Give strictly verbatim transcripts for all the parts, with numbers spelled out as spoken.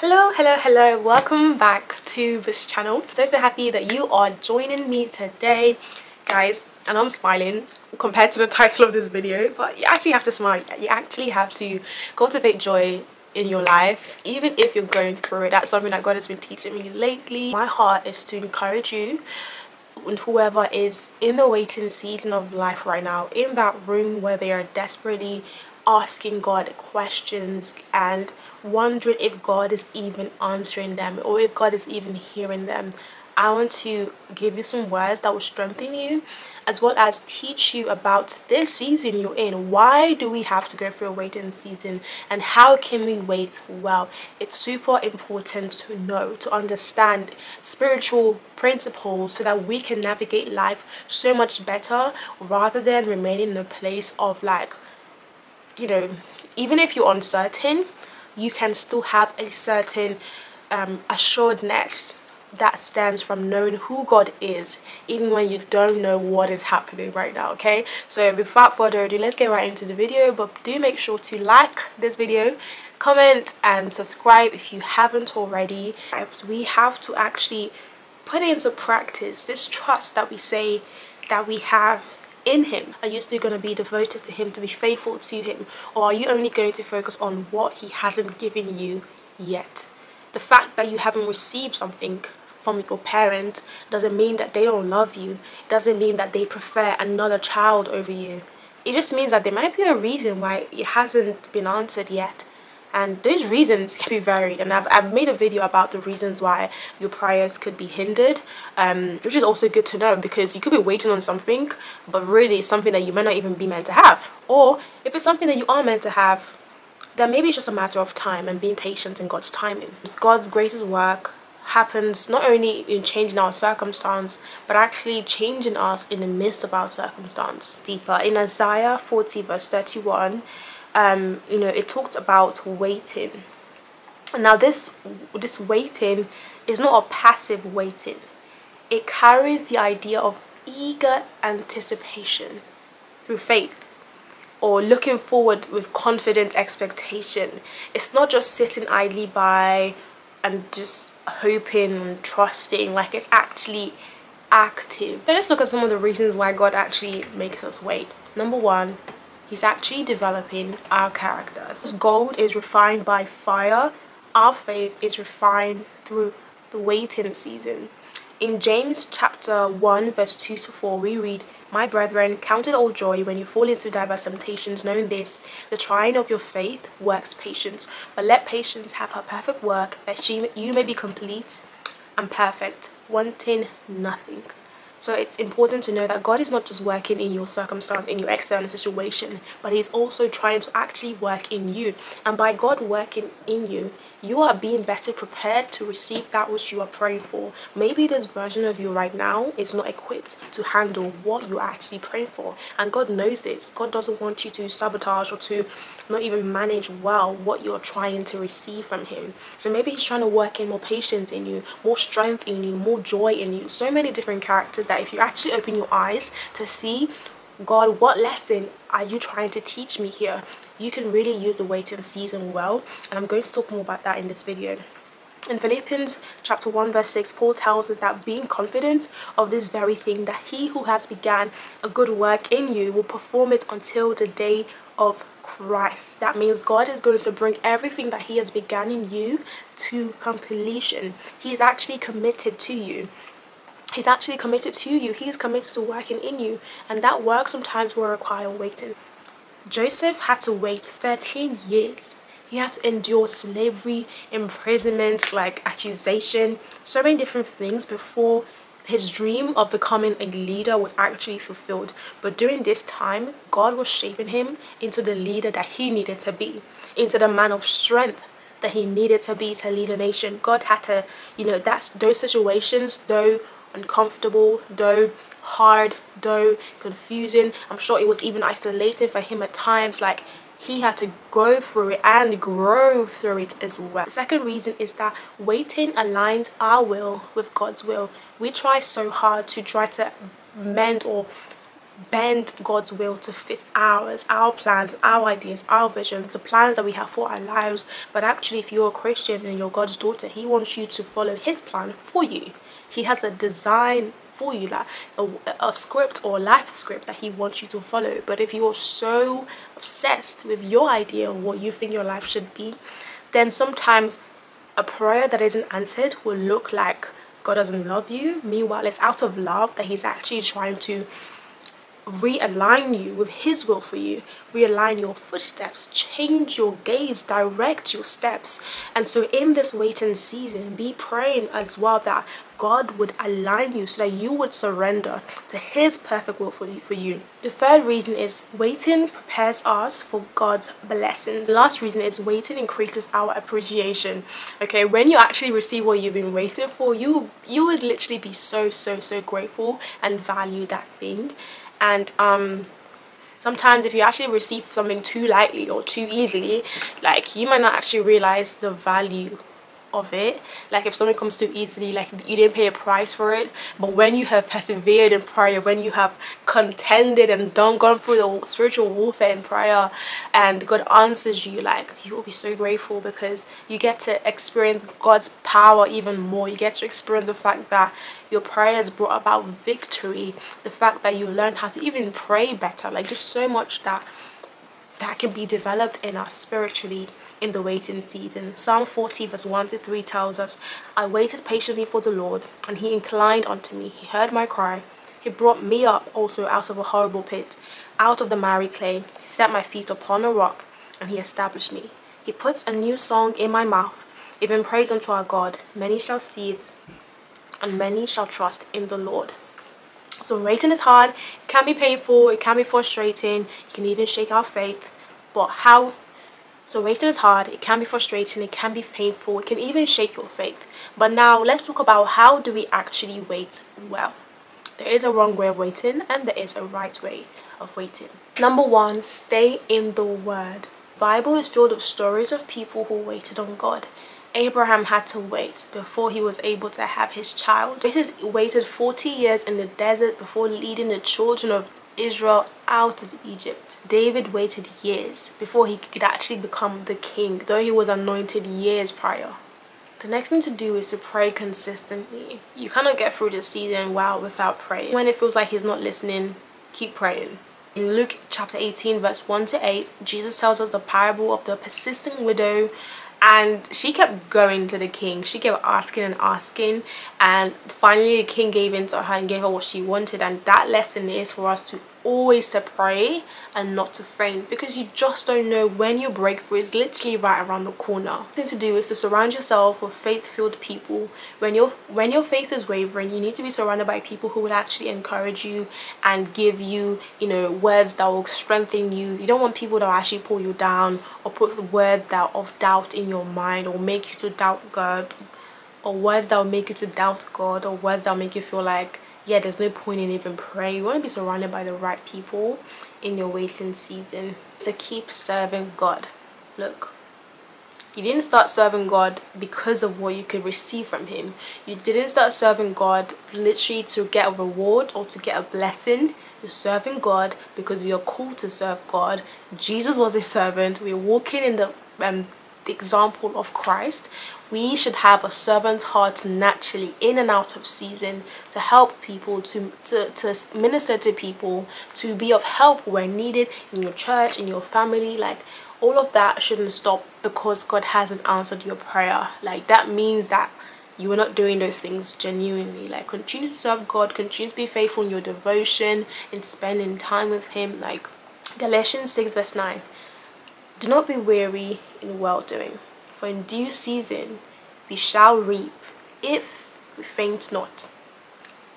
Hello, hello, hello, welcome back to this channel. So, so happy that you are joining me today, guys. And I'm smiling compared to the title of this video, but you actually have to smile. You actually have to cultivate joy in your life, even if you're going through it. That's something that God has been teaching me lately. My heart is to encourage you and whoever is in the waiting season of life right now, in that room where they are desperately asking God questions and wondering if God is even answering them or if God is even hearing them. I want to give you some words that will strengthen you as well as teach you about this season you're in. Why do we have to go through a waiting season and how can we wait well? It's super important to know, to understand spiritual principles so that we can navigate life so much better rather than remaining in a place of, like, you know, even if you're uncertain, you can still have a certain um, assuredness that stems from knowing who God is, even when you don't know what is happening right now, okay? So without further ado, let's get right into the video, but do make sure to like this video, comment and subscribe if you haven't already. We have to actually put into practice this trust that we say that we have in Him. Are you still going to be devoted to Him, to be faithful to Him, or are you only going to focus on what He hasn't given you yet? The fact that you haven't received something from your parent doesn't mean that they don't love you. It doesn't mean that they prefer another child over you. It just means that there might be a reason why it hasn't been answered yet. And those reasons can be varied, and I've, I've made a video about the reasons why your prayers could be hindered, um, which is also good to know, because you could be waiting on something, but really it's something that you might not even be meant to have. Or if it's something that you are meant to have, then maybe it's just a matter of time and being patient in God's timing. God's greatest work happens not only in changing our circumstance, but actually changing us in the midst of our circumstance. Deeper in Isaiah forty verse thirty-one. Um, you know, it talked about waiting. Now this this waiting is not a passive waiting. It carries the idea of eager anticipation through faith, or looking forward with confident expectation. It's not just sitting idly by and just hoping and trusting. Like, it's actually active. So let's look at some of the reasons why God actually makes us wait. Number one, He's actually developing our characters. Gold is refined by fire. Our faith is refined through the waiting season. In James chapter one verse two to four, we read, "My brethren, count it all joy when you fall into diverse temptations, knowing this, the trying of your faith works patience. But let patience have her perfect work, that she, you may be complete and perfect, wanting nothing." So it's important to know that God is not just working in your circumstance, in your external situation, but He's also trying to actually work in you. And by God working in you, you are being better prepared to receive that which you are praying for. Maybe this version of you right now is not equipped to handle what you are actually praying for. And God knows this. God doesn't want you to sabotage or to not even manage well what you're trying to receive from Him. So maybe He's trying to work in more patience in you, more strength in you, more joy in you. So many different characters that if you actually open your eyes to see, God, what lesson are you trying to teach me here? You can really use the waiting season well, and I'm going to talk more about that in this video. In Philippians chapter one verse six, Paul tells us that being confident of this very thing, that He who has begun a good work in you will perform it until the day of Christ. That means God is going to bring everything that He has begun in you to completion. He's actually committed to you. He's actually committed to you. He is committed to working in you, and that work sometimes will require waiting. Joseph had to wait thirteen years. He had to endure slavery, imprisonment, like accusation, so many different things before his dream of becoming a leader was actually fulfilled. But during this time, God was shaping him into the leader that he needed to be, into the man of strength that he needed to be to lead a nation. God had to, you know, that's those situations, though uncomfortable, though hard, though confusing. I'm sure it was even isolating for him at times. Like, he had to go through it and grow through it as well. The second reason is that waiting aligns our will with God's will. We try so hard to try to mend or bend God's will to fit ours, our plans, our ideas, our visions, the plans that we have for our lives. But actually, if you're a Christian and you're God's daughter, he wants you to follow his plan for you. He has a design for you, like a, a script or a life script that he wants you to follow. But if you're so obsessed with your idea of what you think your life should be, then sometimes a prayer that isn't answered will look like God doesn't love you. Meanwhile, it's out of love that he's actually trying to realign you with his will for you, realign your footsteps, change your gaze, direct your steps. And so in this waiting season, be praying as well that God would align you so that you would surrender to his perfect will for you. For you. The third reason is waiting prepares us for God's blessings. The last reason is waiting increases our appreciation. Okay, when you actually receive what you've been waiting for, you you would literally be so so so grateful and value that thing. And um, sometimes if you actually receive something too lightly or too easily, like, you might not actually realize the value of it. Like, if something comes too easily, like, you didn't pay a price for it. But when you have persevered in prayer, when you have contended and done gone through the spiritual warfare in prayer, and God answers you, like, you will be so grateful, because you get to experience God's power even more. You get to experience the fact that your prayers brought about victory, the fact that you learned how to even pray better. Like, just so much that that can be developed in us spiritually in the waiting season. Psalm forty verse one to three tells us, I waited patiently for the Lord, and he inclined unto me. He heard my cry. He brought me up also out of a horrible pit, out of the miry clay. He set my feet upon a rock, and he established me. He puts a new song in my mouth, even praise unto our God. Many shall see it, and many shall trust in the Lord. So waiting is hard, it can be painful, it can be frustrating, it can even shake our faith. But how? So waiting is hard, it can be frustrating, it can be painful, it can even shake your faith. But now let's talk about, how do we actually wait well? There is a wrong way of waiting, and there is a right way of waiting. Number one, stay in the Word. The Bible is filled with stories of people who waited on God. Abraham had to wait before he was able to have his child. Moses waited forty years in the desert before leading the children of Israel out of Egypt. David waited years before he could actually become the king, though he was anointed years prior. The next thing to do is to pray consistently. You cannot get through this season well without praying. When it feels like he's not listening, keep praying. In Luke chapter eighteen verse one to eight, Jesus tells us the parable of the persistent widow. And she kept going to the king. She kept asking and asking. And finally, the king gave in to her and gave her what she wanted. And that lesson is for us to always to pray and not to faint, because you just don't know when your breakthrough is literally right around the corner. The thing to do is to surround yourself with faith-filled people. When your when your faith is wavering, you need to be surrounded by people who will actually encourage you and give you, you know, words that will strengthen you. You don't want people that will actually pull you down or put the words that of doubt in your mind, or make you to doubt God, or words that will make you to doubt God, or words that will make you feel like, yeah, there's no point in even praying. You want to be surrounded by the right people in your waiting season. So keep serving God. Look, you didn't start serving God because of what you could receive from him. You didn't start serving God literally to get a reward or to get a blessing. You're serving God because we are called to serve God. Jesus was a servant. We're walking in the um, the example of Christ. We should have a servant's heart naturally, in and out of season, to help people, to, to, to minister to people, to be of help where needed, in your church, in your family. Like, all of that shouldn't stop because God hasn't answered your prayer. Like, that means that you are not doing those things genuinely. Like, continue to serve God, continue to be faithful in your devotion and spending time with him. Like, Galatians six verse nine, do not be weary in well-doing, for in due season we shall reap if we faint not.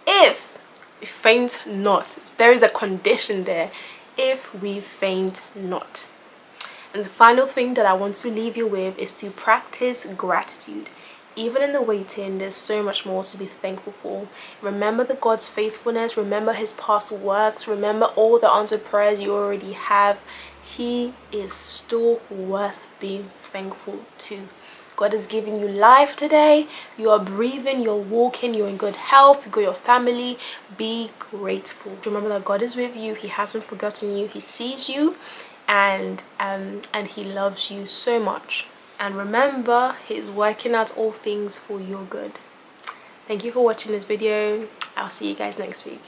If we faint not. There is a condition there. If we faint not. And the final thing that I want to leave you with is to practice gratitude. Even in the waiting, there's so much more to be thankful for. Remember the God's faithfulness. Remember his past works. Remember all the answered prayers you already have. He is still worth being thankful to. God is giving you life today. You are breathing, you're walking, you're in good health, you got your family. Be grateful. Remember that God is with you. He hasn't forgotten you. He sees you, and um, and He loves you so much. And remember, He is working out all things for your good. Thank you for watching this video. I'll see you guys next week.